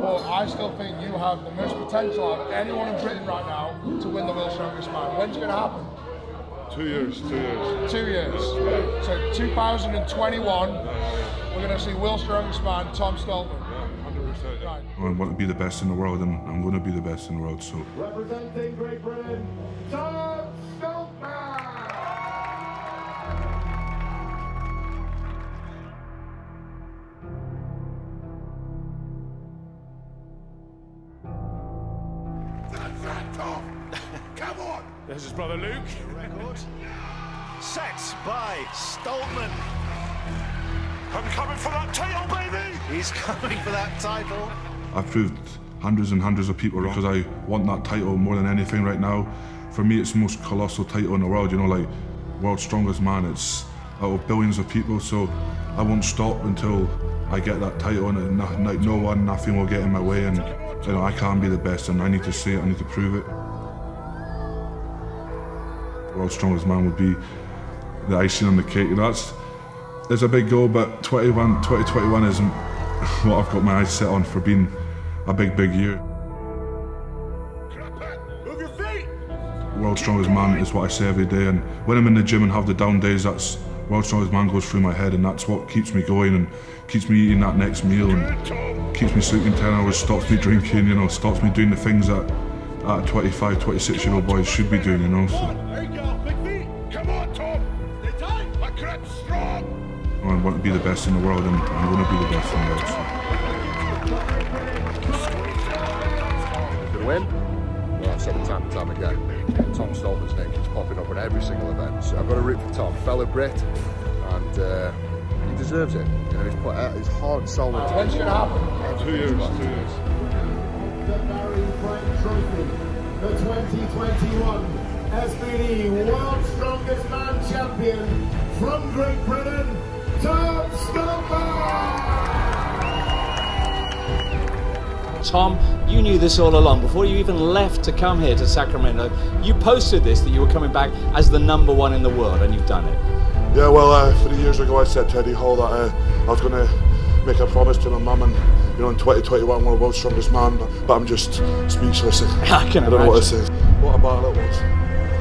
But I still think you have the most potential of anyone in Britain right now to win the World's Strongest Man. When's it going to happen? 2 years, 2 years. 2 years. Yeah. So 2021, yeah. We're going to see World's Strongest Man, Tom Stoltman. Yeah, 100%. I want to be the best in the world, and I'm going to be the best in the world, so. Representing Great Britain, Tom Stoltman! That's right, Tom! Come on! There's his brother Luke. Record. Set by Stoltman. I'm coming for that title, baby! He's coming for that title. I've proved hundreds and hundreds of people wrong because I want that title more than anything right now. For me, it's the most colossal title in the world, you know, like World's Strongest Man. It's out of billions of people, so I won't stop until I get that title, and like no one, nothing will get in my way, and you know, I can be the best, and I need to see it, I need to prove it. World's Strongest Man would be the icing on the cake. You know, it's a big goal, but 2021 isn't what I've got my eyes set on for being a big year. Move your feet. World's Strongest Man is what I say every day, and when I'm in the gym and have the down days, that's World's Strongest Man goes through my head, and that's what keeps me going and keeps me eating that next meal and keeps me sleeping 10 hours, stops me drinking, you know, stops me doing the things that a 25, 26-year-old boy should be doing, you know. So. I want to be the best in the world, and I'm going to be the best in the world. So. To win? Well, I've said it time and time again. Tom Stoltman's name keeps popping up at every single event. So I've got to root for Tom, fellow Brit, and he deserves it. You know, he's put out his heart and soul into it. When's it going to happen? 2 years, 2 years. The Barry Frank Trophy for 2021 SBD World's Strongest Man Champion from Great Britain, Tom Stoltman! Tom, you knew this all along. Before you even left to come here to Sacramento, you posted this, that you were coming back as the #1 in the world, and you've done it. Yeah, well, 3 years ago I said to Eddie Hall that I was going to make a promise to my mum, and you know, in 2021 we're the World's Strongest Man, but I'm just speechless. I can imagine. I don't know what to say. What a battle it was.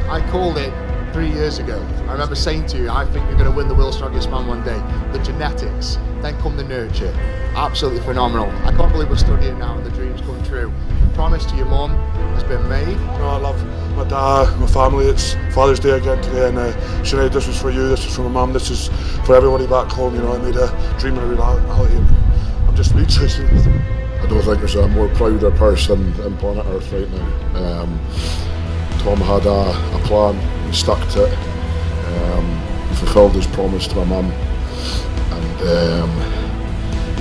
I called it 3 years ago. I remember saying to you, I think you're going to win the World's Strongest Man one day. The genetics, then come the nurture. Absolutely phenomenal. I can't believe we're studying now and the dreams come true. Promise to your mum has been made. You know, I love my dad, my family. It's Father's Day again today, and Sinead, this is for you, this is for my mum, this is for everybody back home. You know, I made a dream and a reality, and I'm just speechless. I don't think there's a more prouder person on planet Earth right now. Tom had a plan, he stuck to it, he fulfilled his promise to my mum, and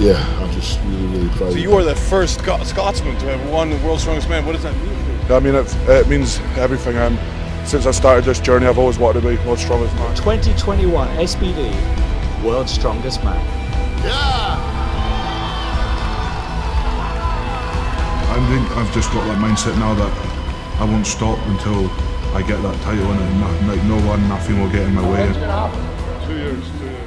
yeah, I'm just really proud. So you are the first Scotsman to have won the World's Strongest Man. What does that mean? I mean, it means everything. Since I started this journey, I've always wanted to be World's Strongest Man. 2021 SBD World's Strongest Man. Yeah! I think I've just got that mindset now that I won't stop until I get that title, and like no one, nothing will get in my way. 2 years, 2 years.